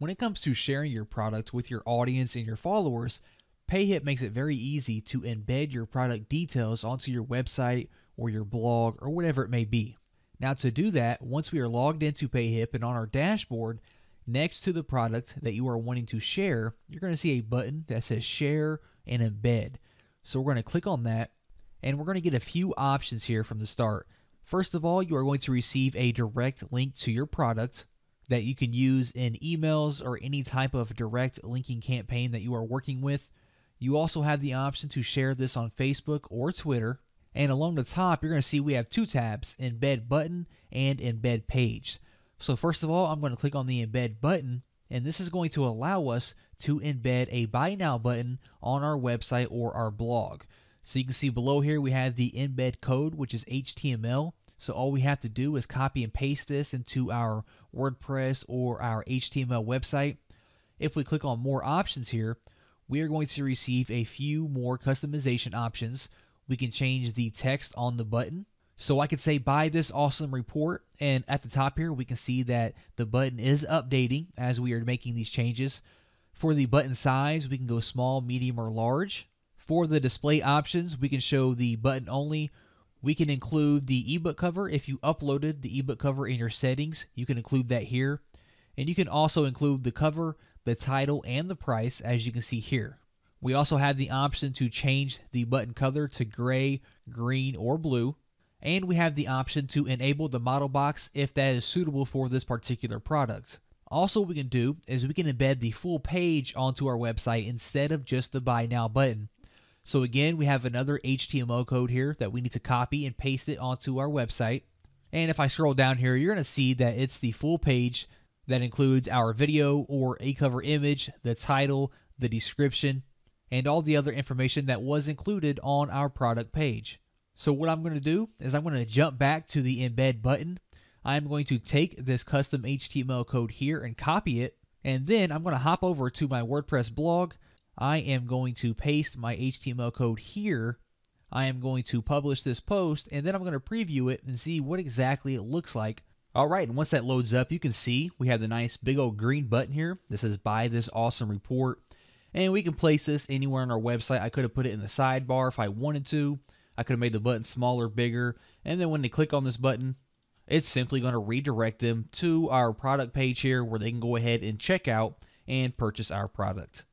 When it comes to sharing your product with your audience and your followers, Payhip makes it very easy to embed your product details onto your website or your blog or whatever it may be. Now to do that, once we are logged into Payhip and on our dashboard, next to the product that you are wanting to share, you're going to see a button that says Share and Embed. So we're going to click on that, and we're going to get a few options here from the start. First of all, you are going to receive a direct link to your product that you can use in emails or any type of direct linking campaign that you are working with. You also have the option to share this on Facebook or Twitter. And along the top, you're going to see we have two tabs, Embed Button and Embed Page. So first of all, I'm going to click on the Embed button, and this is going to allow us to embed a Buy Now button on our website or our blog. So you can see below here we have the embed code, which is HTML. So all we have to do is copy and paste this into our WordPress or our HTML website. If we click on more options here, we are going to receive a few more customization options. We can change the text on the button. So I could say buy this awesome report, and at the top here we can see that the button is updating as we are making these changes. For the button size, we can go small, medium, or large. For the display options, we can show the button only. We can include the ebook cover. If you uploaded the ebook cover in your settings, you can include that here. And you can also include the cover, the title, and the price, as you can see here. We also have the option to change the button color to gray, green, or blue. And we have the option to enable the model box if that is suitable for this particular product. Also, what we can do is we can embed the full page onto our website instead of just the Buy Now button. So again, we have another HTML code here that we need to copy and paste it onto our website. And if I scroll down here, you're going to see that it's the full page that includes our video or a cover image, the title, the description, and all the other information that was included on our product page. So what I'm going to do is I'm going to jump back to the embed button. I'm going to take this custom HTML code here and copy it. And then I'm going to hop over to my WordPress blog. I am going to paste my HTML code here. I am going to publish this post, and then I'm going to preview it and see what exactly it looks like. All right, and once that loads up, you can see we have the nice big old green button here. This is buy this awesome report, and we can place this anywhere on our website. I could have put it in the sidebar if I wanted to. I could have made the button smaller, bigger, and then when they click on this button, it's simply going to redirect them to our product page here where they can go ahead and check out and purchase our product.